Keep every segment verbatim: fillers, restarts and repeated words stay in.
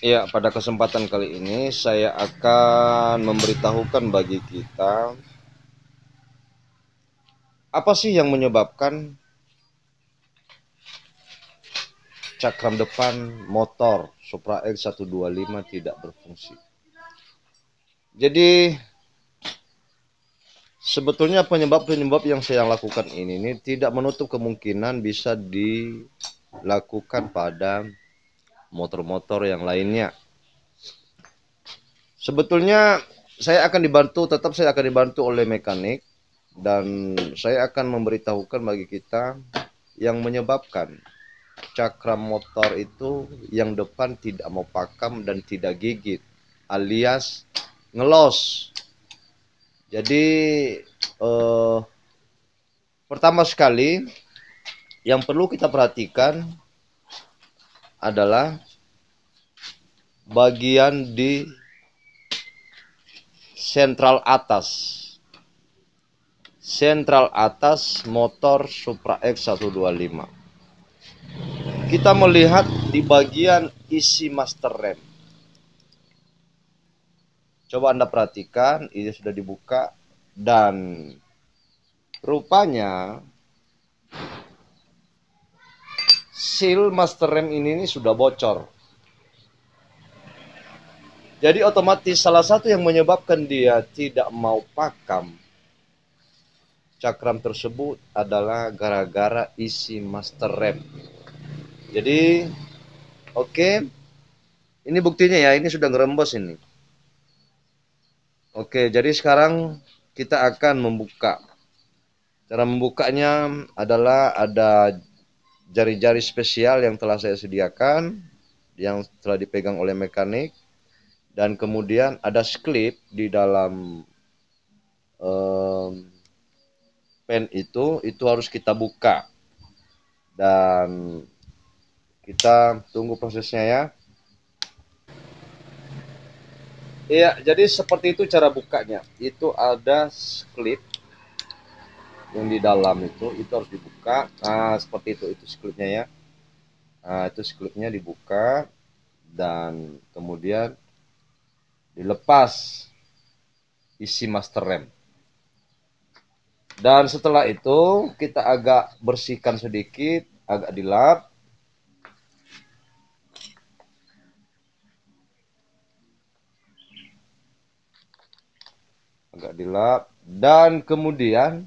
Ya, pada kesempatan kali ini saya akan memberitahukan bagi kita apa sih yang menyebabkan cakram depan motor Supra X seratus dua puluh lima tidak berfungsi. Jadi sebetulnya penyebab-penyebab yang saya lakukan ini, ini tidak menutup kemungkinan bisa dilakukan pada motor-motor yang lainnya. Sebetulnya saya akan dibantu, tetap saya akan dibantu oleh mekanik, dan saya akan memberitahukan bagi kita yang menyebabkan cakram motor itu yang depan tidak mau pakam dan tidak gigit, alias ngelos. Jadi eh, pertama sekali yang perlu kita perhatikan adalah bagian di sentral atas. Sentral atas motor Supra X seratus dua puluh lima. Kita melihat di bagian isi master rem. Coba Anda perhatikan, ini sudah dibuka dan rupanya seal master rem ini, ini sudah bocor. Jadi otomatis salah satu yang menyebabkan dia tidak mau pakam cakram tersebut adalah gara-gara isi master rem. Jadi oke, okay. Ini buktinya ya, ini sudah ngerembes ini. Oke, okay, jadi sekarang kita akan membuka. Cara membukanya adalah ada jari-jari spesial yang telah saya sediakan, yang telah dipegang oleh mekanik, dan kemudian ada sklip di dalam um, pen itu, itu harus kita buka, dan kita tunggu prosesnya ya. Iya, jadi seperti itu cara bukanya. Itu ada sklip yang di dalam itu, itu harus dibuka. Nah, seperti itu, itu sklipnya ya. Nah, itu sklipnya dibuka dan kemudian dilepas isi master rem. Dan setelah itu kita agak bersihkan sedikit, agak dilap. Agak dilap dan kemudian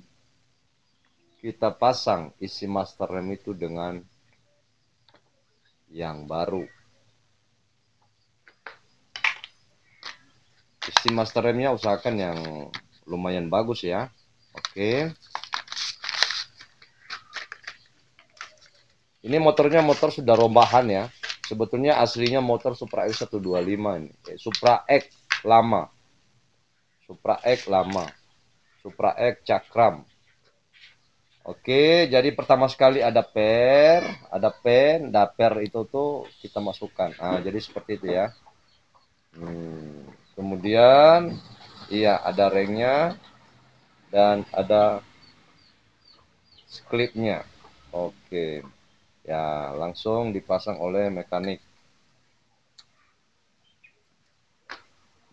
kita pasang isi master rem itu dengan yang baru. Isi master remnya usahakan yang lumayan bagus ya. Oke. Ini motornya motor sudah rombahan ya. Sebetulnya aslinya motor Supra X seratus dua puluh lima ini. Supra X lama. Supra X lama. Supra X cakram. Oke, jadi pertama sekali ada per, ada pen, ada per itu tuh kita masukkan. Nah, jadi seperti itu ya. Hmm, kemudian, iya ada ringnya dan ada sklipnya. Oke, ya langsung dipasang oleh mekanik.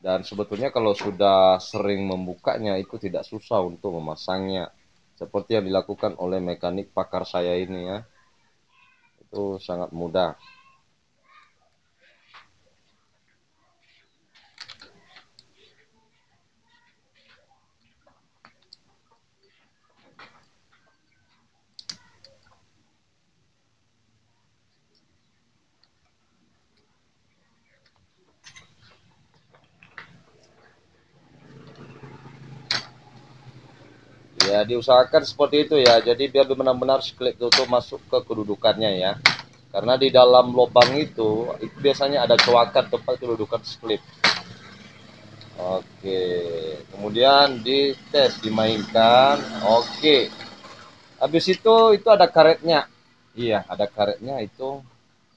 Dan sebetulnya kalau sudah sering membukanya itu tidak susah untuk memasangnya. Seperti yang dilakukan oleh mekanik pakar saya ini ya. Itu sangat mudah. Ya, diusahakan seperti itu ya. Jadi biar benar-benar sklip itu masuk ke kedudukannya ya. Karena di dalam lubang itu, itu biasanya ada coakan tempat kedudukan sklip. Oke. Kemudian dites, dimainkan. Oke. Habis itu itu ada karetnya. Iya, ada karetnya itu.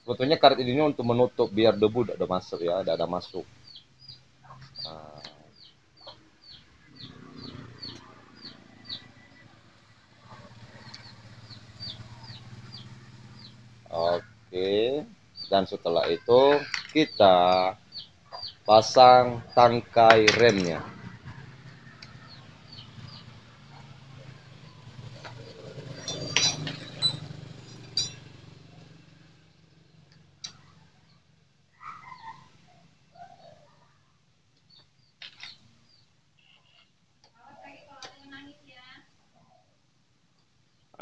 Sebetulnya karet ini untuk menutup biar debu tidak ada masuk ya, tidak ada masuk. Nah. Oke, Dan setelah itu kita pasang tangkai remnya.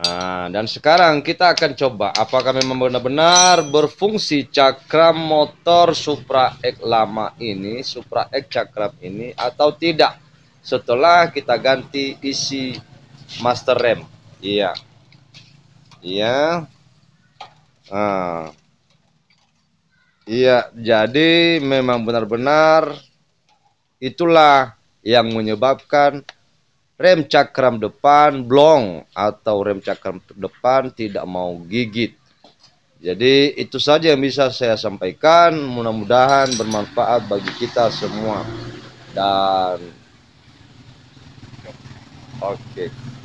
Nah, dan sekarang kita akan coba apakah memang benar-benar berfungsi cakram motor Supra X lama ini, Supra X cakram ini atau tidak setelah kita ganti isi master rem. Iya, iya, nah, iya. Jadi memang benar-benar itulah yang menyebabkan rem cakram depan blong atau rem cakram depan tidak mau gigit. Jadi itu saja yang bisa saya sampaikan, mudah-mudahan bermanfaat bagi kita semua. Dan oke. Okay.